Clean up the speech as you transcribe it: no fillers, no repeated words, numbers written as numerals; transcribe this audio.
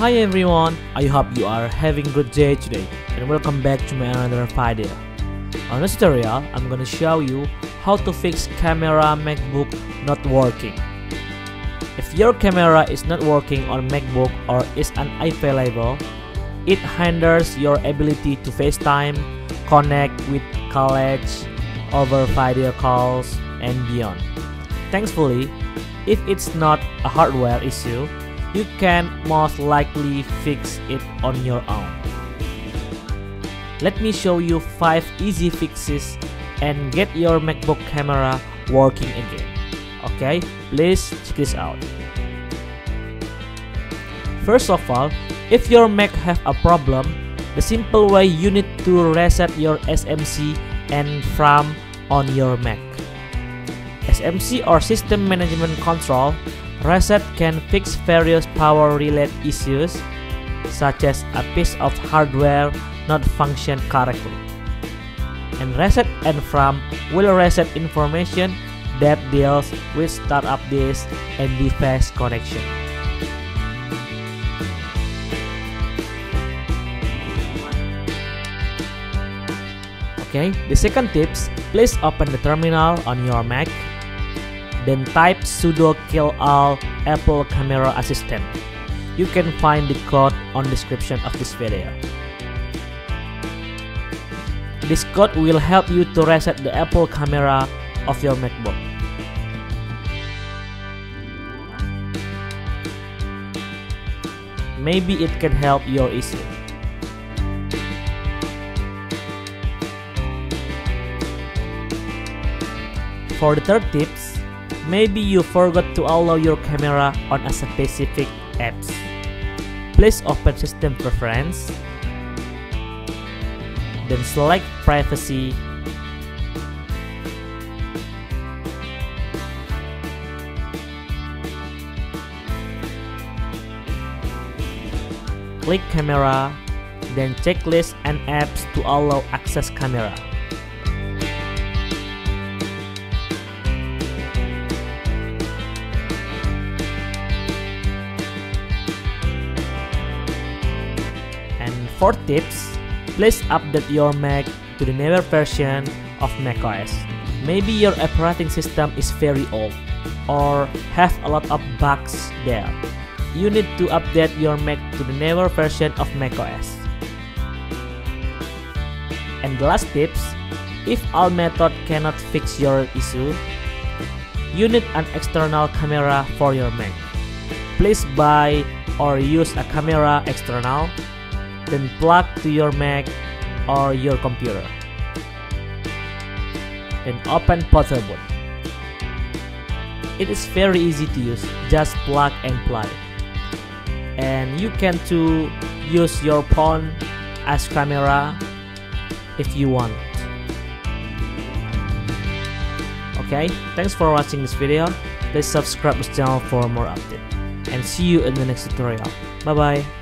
Hi everyone, I hope you are having a good day today and welcome back to my another video. On this tutorial, I'm gonna show you how to fix camera MacBook not working. If your camera is not working on MacBook or is unavailable, it hinders your ability to FaceTime, connect with colleagues over video calls, and beyond. Thankfully, if it's not a hardware issue, you can most likely fix it on your own. Let me show you 5 easy fixes and get your MacBook camera working again. Okay, please check this out. First of all, if your Mac have a problem, the simple way you need to reset your SMC and PRAM on your Mac. SMC or System Management Control reset can fix various power-related issues, such as a piece of hardware not function correctly. And reset and PRAM will reset information that deals with startup disk and device connection. Okay, the second tips, please open the terminal on your Mac. Then type sudo kill all Apple Camera Assistant. You can find the code on description of this video. This code will help you to reset the Apple camera of your MacBook. Maybe it can help your issue. For the third tips, maybe you forgot to allow your camera on a specific apps. Please open System Preference, then select Privacy, click Camera, then Checklist and Apps to allow access camera. For tips, please update your Mac to the newer version of macOS. Maybe your operating system is very old or have a lot of bugs there. You need to update your Mac to the newer version of macOS. And the last tips, if all method cannot fix your issue, you need an external camera for your Mac. Please buy or use a camera external, then plug to your Mac or your computer. Then open Potoro. It is very easy to use, just plug and play. And you can too use your phone as camera if you want. Okay, thanks for watching this video. Please subscribe this channel for more updates. And see you in the next tutorial. Bye bye.